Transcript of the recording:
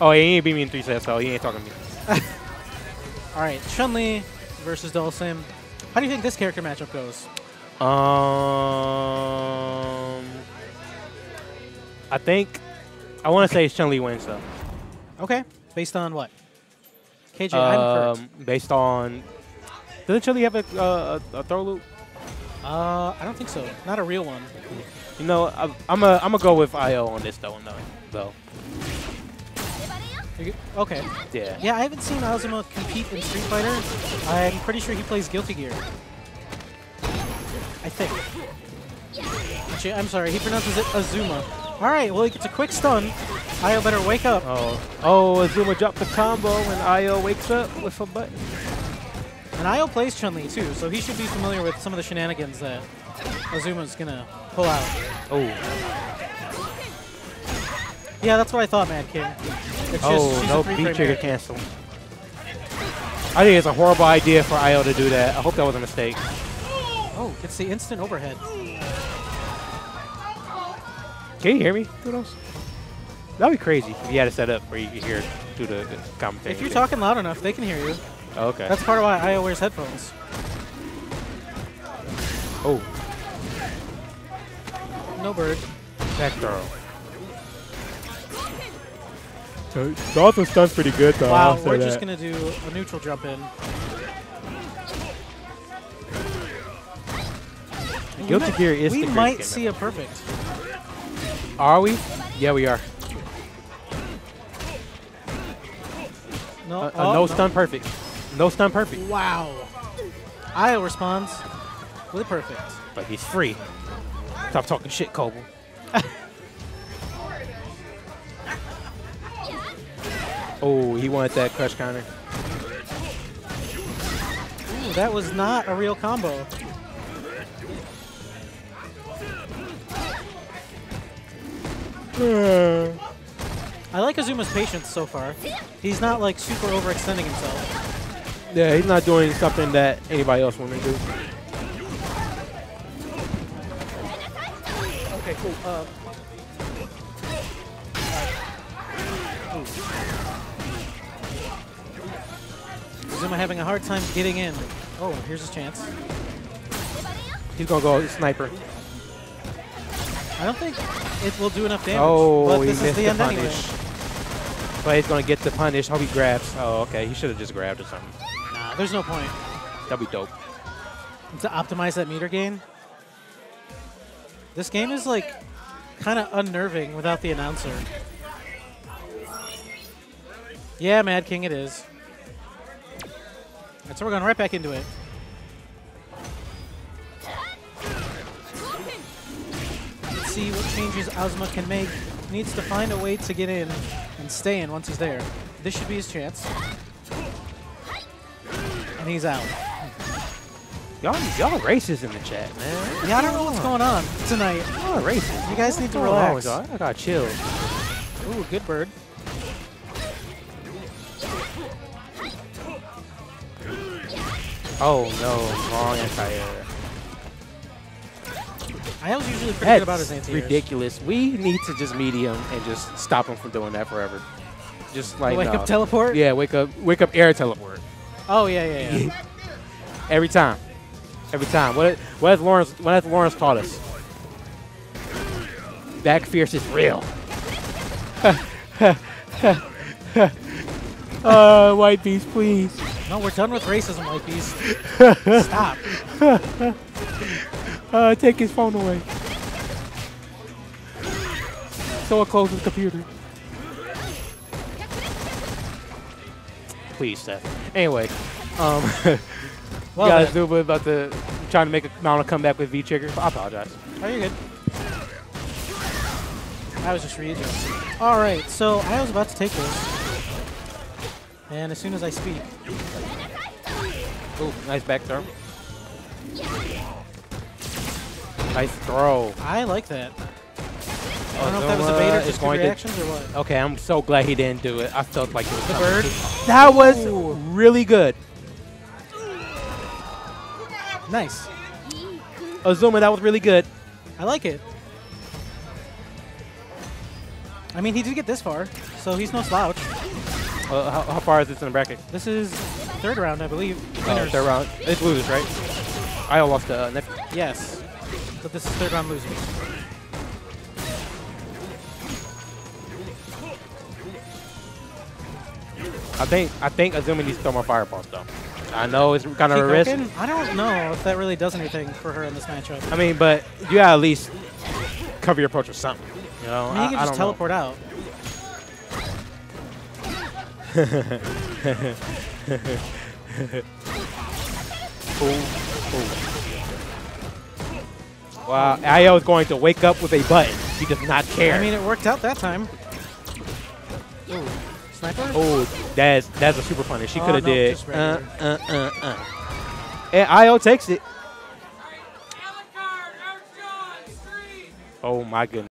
Oh, he ain't beat me in 3 sets, so he ain't talking to me. Alright, Chun-Li versus Dhalsim. How do you think this character matchup goes? I think I want to say Chun-Li wins, though. Okay. Based on what? KJ, I'm hurt. Based on... Doesn't Chun-Li have a throw loop? I don't think so. Not a real one. You know, I'm gonna go with IO on this though. Okay. Yeah. Yeah, I haven't seen Azuma compete in Street Fighter. I'm pretty sure he plays Guilty Gear. I think. Actually, I'm sorry. He pronounces it Azuma. All right. Well, he gets a quick stun. IO better wake up. Oh, Azuma dropped the combo, and IO wakes up with a button. And IO plays Chun-Li too, so he should be familiar with some of the shenanigans that Azuma's gonna pull out. Yeah, that's what I thought, Mad King. It's just no V-Trigger cancel. I think it's a horrible idea for IO to do that. I hope that was a mistake. Oh, it's the instant overhead. Can you hear me, Kudos? That'd be crazy if you had it set up where you could hear through the commentary. If you're talking loud enough, they can hear you. Okay. That's part of why IO wears headphones. Oh. No bird. Vector. Dhalsim's stun's pretty good, though. Wow, we're just going to do a neutral jump in. Guilty Gear is the greatest game ever. We might see a perfect. Are we? Yeah, we are. No, no stun perfect. No stun perfect. Wow. IO responds with a perfect. But he's free. Stop talking shit, Kobel. Oh, he wanted that crush counter. Ooh, that was not a real combo. I like Azuma's patience so far. He's not like super overextending himself. Yeah, he's not doing something that anybody else would do. Okay, cool. Azuma having a hard time getting in. Oh, here's his chance. He's gonna go sniper. I don't think it will do enough damage. Oh, but this is the end anyway. But he's going to get the punish. Hope he grabs. Oh, okay. He should have just grabbed or something. Nah, there's no point. That'd be dope. To optimize that meter gain? This game is, like, kind of unnerving without the announcer. Yeah, Mad King it is. And so we're going right back into it. See what changes Azuma can make. He needs to find a way to get in and stay in once he's there. This should be his chance. And he's out. Y'all racist in the chat, man. Yeah, I don't know what's going on tonight. Y'all racist. You guys need to relax. I gotta chill. Ooh, good bird. Oh no, wrong anti-air. IO's usually pretty good about his anti-airs. Ridiculous. We need to just medium and just stop him from doing that forever. Just like wake up teleport. Yeah, wake up air teleport. Oh yeah. Every time. What has Lawrence? What has Lawrence taught us? Back fierce is real. White beast, please. No, we're done with racism, white beast. Stop. Take his phone away. So I'll close his computer. Please, Seth. Anyway, well, Azuma about to trying to make a mountain comeback with V-Trigger. I apologize. Oh, you're good. I was just readjusting. All right, so I was about to take this, and as soon as I speak, oh, nice back throw. Nice throw. I like that. I don't know if that was a bait or just good reactions or what. Okay, I'm so glad he didn't do it. I felt like it was the bird. That was really good. Nice. Azuma, that was really good. I like it. I mean, he did get this far, so he's no slouch. How far is this in the bracket? This is third round, I believe. Oh, third round. It's losers, right? I lost the next. Yes. But this is third round losers. I think Azuma needs to throw more fireballs though. I know it's kind of a risk. I don't know if that really does anything for her in this matchup. I mean, but you gotta at least cover your approach with something. You know, I mean, you can just teleport out. Ooh. Wow, IO is going to wake up with a button. She does not care. I mean, it worked out that time. Ooh. Sniper? Oh, that's a super punish. She could have did. And IO takes it. Oh my goodness.